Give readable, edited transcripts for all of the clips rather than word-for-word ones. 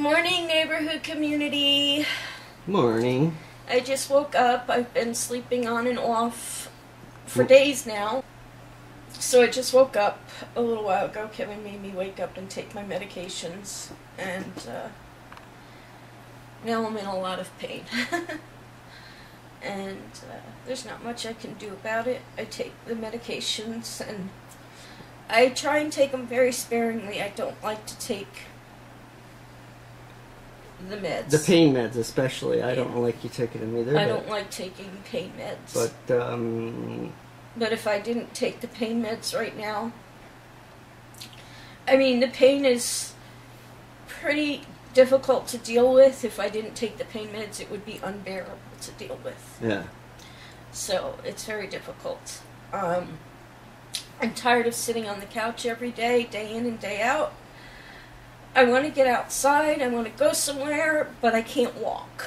Morning, neighborhood community. Morning. I just woke up. I've been sleeping on and off for days now. So I just woke up a little while ago. Kevin made me wake up and take my medications, and now I'm in a lot of pain. And there's not much I can do about it. I take the medications, and I try and take them very sparingly. I don't like to take the meds. The pain meds especially. Yeah. I don't like you taking them either. I don't like taking pain meds. But if I didn't take the pain meds right now, I mean, the pain is pretty difficult to deal with. If I didn't take the pain meds, it would be unbearable to deal with. Yeah. So it's very difficult. I'm tired of sitting on the couch every day, day in and day out. I want to get outside, I want to go somewhere, but I can't walk.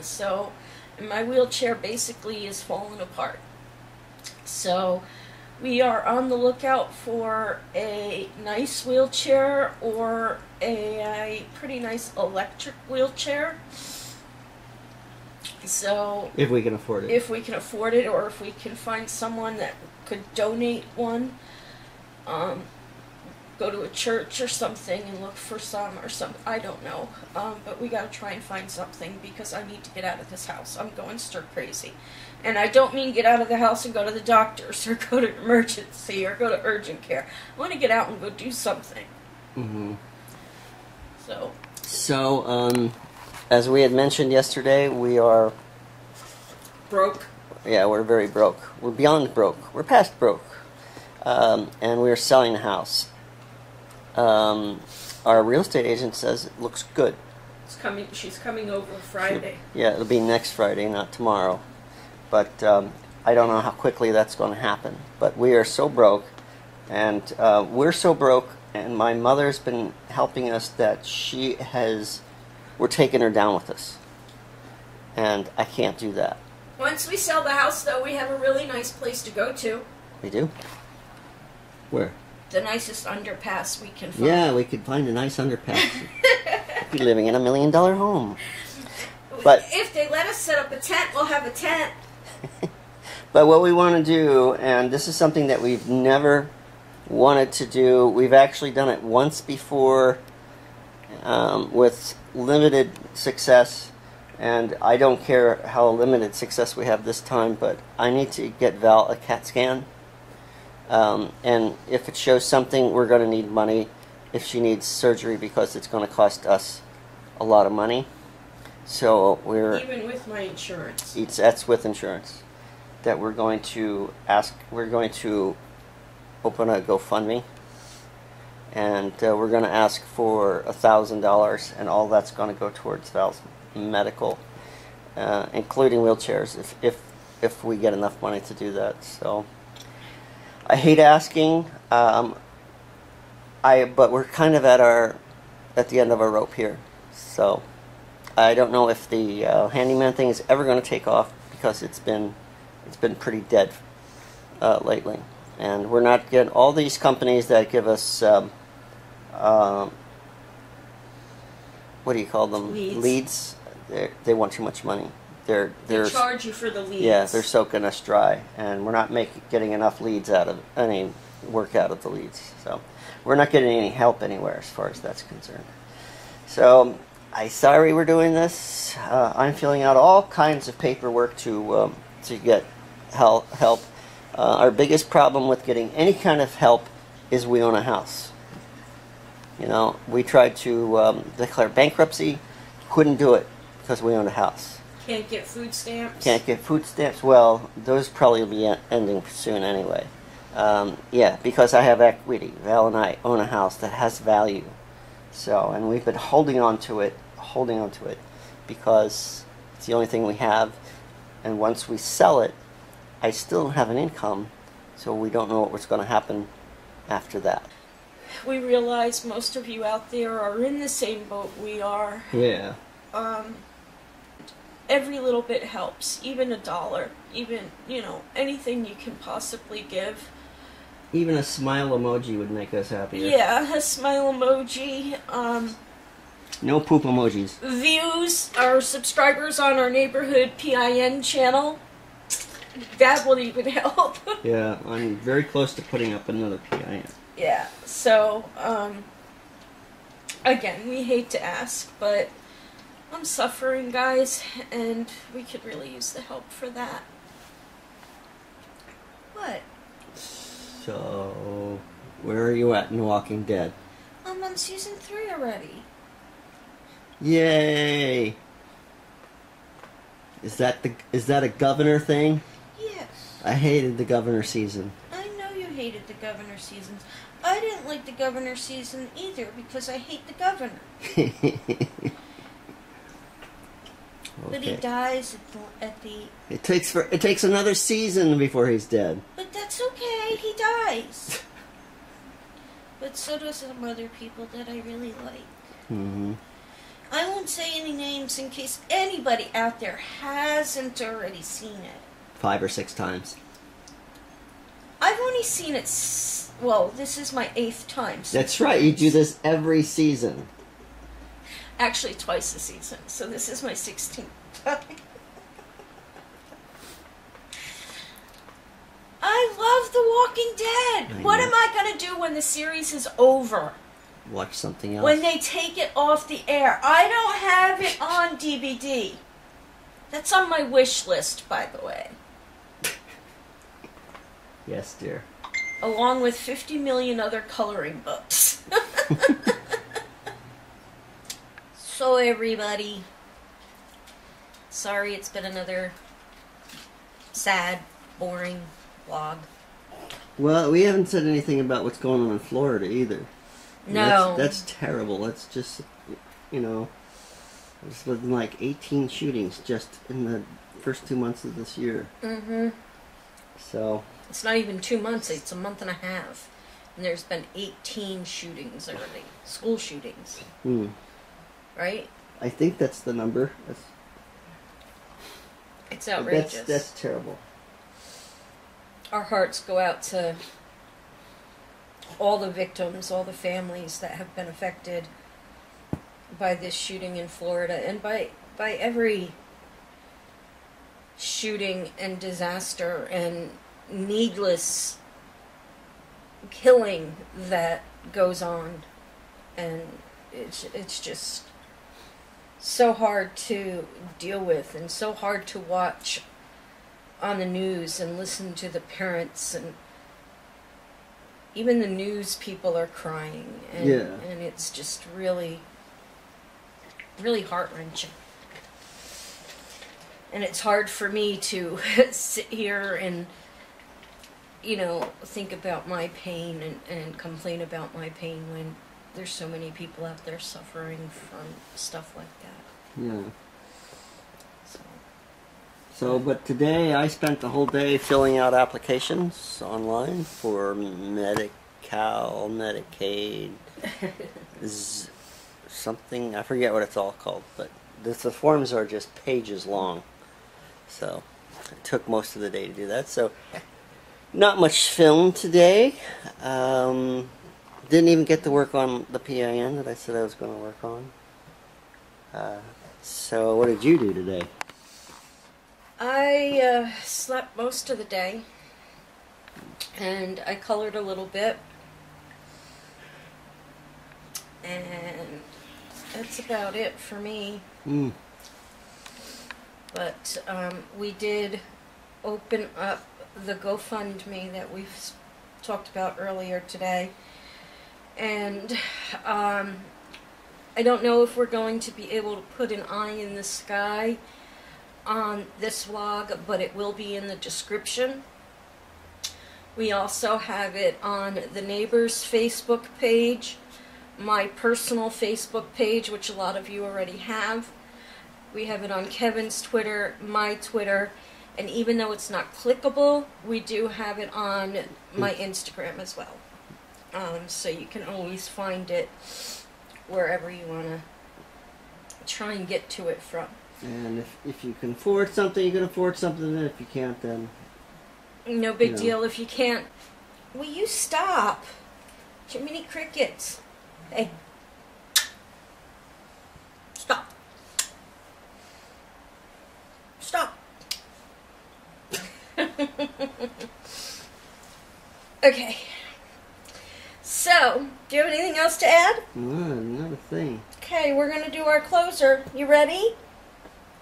So my wheelchair basically is falling apart. So we are on the lookout for a nice wheelchair or a pretty nice electric wheelchair. So if we can afford it. If we can afford it, or if we can find someone that could donate one. Go to a church or something and look for some or something. I don't know. But we gotta try and find something, because I need to get out of this house. I'm going stir crazy. And I don't mean get out of the house and go to the doctors or go to emergency or go to urgent care. I want to get out and go do something. Mm-hmm. So, as we had mentioned yesterday, we are broke. Yeah, we're very broke. We're beyond broke. We're past broke. And we're selling the house. Our real estate agent says it looks good. It's coming. She's coming over Friday. Yeah, it'll be next Friday, not tomorrow. But I don't know how quickly that's going to happen. But we are so broke, and we're so broke, and my mother's been helping us that she has, we're taking her down with us. And I can't do that. Once we sell the house, though, we have a really nice place to go to. We do? Where? The nicest underpass we can find. Yeah, we could find a nice underpass. We'd be living in a $1 million home. But if they let us set up a tent, we'll have a tent. But what we want to do, and this is something that we've never wanted to do, we've actually done it once before with limited success, and I don't care how limited success we have this time, but I need to get Val a CAT scan. And if it shows something, we're going to need money if she needs surgery, because it's going to cost us a lot of money. So we're... Even with my insurance. That's with insurance. That we're going to ask... We're going to open a GoFundMe. And we're going to ask for $1,000, and all that's going to go towards Val's medical, including wheelchairs, if we get enough money to do that. So... I hate asking, but we're kind of at the end of our rope here. So I don't know if the handyman thing is ever going to take off, because it's been pretty dead lately, and we're not getting all these companies that give us what do you call them? Leads. They want too much money. They charge you for the leads. Yeah, they're soaking us dry, and we're not getting enough leads out of any work out of the leads. So we're not getting any help anywhere as far as that's concerned. So I'm sorry we're doing this. I'm filling out all kinds of paperwork to get help. Our biggest problem with getting any kind of help is we own a house. You know, we tried to declare bankruptcy, couldn't do it because we owned a house. Can't get food stamps. Can't get food stamps. Well, those probably will be ending soon anyway. Yeah, because I have equity. Val and I own a house that has value. So, and we've been holding on to it, because it's the only thing we have. And once we sell it, I still don't have an income, so we don't know what's going to happen after that. We realize most of you out there are in the same boat we are. Yeah. Every little bit helps, even $1, even, you know, anything you can possibly give. Even a smile emoji would make us happier. Yeah, a smile emoji. No poop emojis. Views our subscribers on our neighborhood PIN channel. That will even help. Yeah, I'm very close to putting up another PIN. Yeah, so, again, we hate to ask, but I'm suffering, guys, and we could really use the help for that. What? So, where are you at in The Walking Dead? I'm on season 3 already. Yay! Is that a governor thing? Yes. I hated the governor season. I know you hated the governor seasons. I didn't like the governor season either because I hate the governor. But okay. He dies at the... It takes another season before he's dead. But that's okay. He dies. But so do some other people that I really like. Mm-hmm. I won't say any names in case anybody out there hasn't already seen it. 5 or 6 times. I've only seen it, well, this is my 8th time. That's right, you do this every season. Actually, twice a season, so this is my 16th time. I love The Walking Dead! What am I going to do when the series is over? Watch something else. When they take it off the air. I don't have it on DVD. That's on my wish list, by the way. Yes, dear. Along with 50 million other coloring books. So, everybody. Sorry, it's been another sad, boring vlog. Well, we haven't said anything about what's going on in Florida, either. No. That's terrible. That's just, you know, there's been like 18 shootings just in the first 2 months of this year. Mm-hmm. So. It's not even 2 months. It's a month and a half. And there's been 18 shootings already. School shootings. Hmm. Right? I think that's the number. It's outrageous. That's terrible. Our hearts go out to all the victims, all the families that have been affected by this shooting in Florida, and by every shooting and disaster and needless killing that goes on. And it's just so hard to deal with and so hard to watch on the news and listen to the parents, and even the news people are crying, and, yeah. And it's just really, really heart-wrenching. And it's hard for me to sit here and, you know, think about my pain and complain about my pain when there's so many people out there suffering from stuff like that. Yeah. So, but today I spent the whole day filling out applications online for Medi-Cal, Medicaid, something, I forget what it's all called, but the forms are just pages long. So, it took most of the day to do that. So, not much film today. Didn't even get to work on the PIN that I said I was going to work on. So, what did you do today? I slept most of the day, and I colored a little bit, and that's about it for me. Mm. But we did open up the GoFundMe that we've talked about earlier today, and I don't know if we're going to be able to put an eye in the sky on this vlog, but it will be in the description. We also have it on the neighbor's Facebook page, my personal Facebook page, which a lot of you already have. We have it on Kevin's Twitter, my Twitter, and even though it's not clickable, we do have it on my Instagram as well. So you can always find it wherever you want to try and get to it from. And if you can afford something, you can afford something, and if you can't, then... No big deal if you can't. Will you stop? Too many crickets. Hey. Okay. So, do you have anything else to add? No, not a thing. Okay, we're going to do our closer. You ready?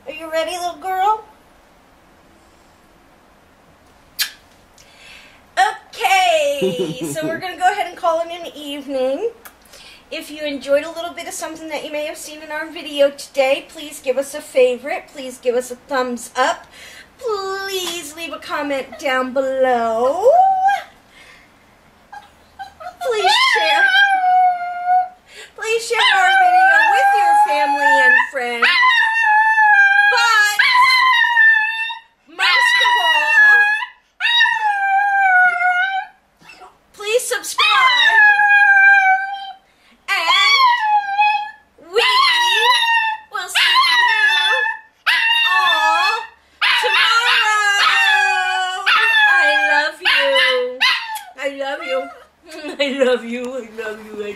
Are you ready, little girl? Okay, so we're going to go ahead and call it an evening. If you enjoyed a little bit of something that you may have seen in our video today, please give us a favorite. Please give us a thumbs up. Please leave a comment down below. Please share our video with your family and friends. But most of all, please subscribe. I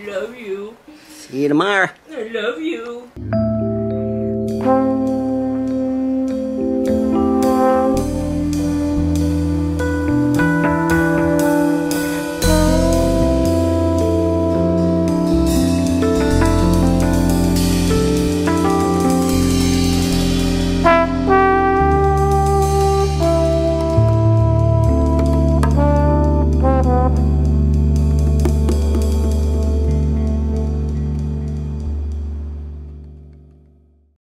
love you. See you tomorrow. I love you.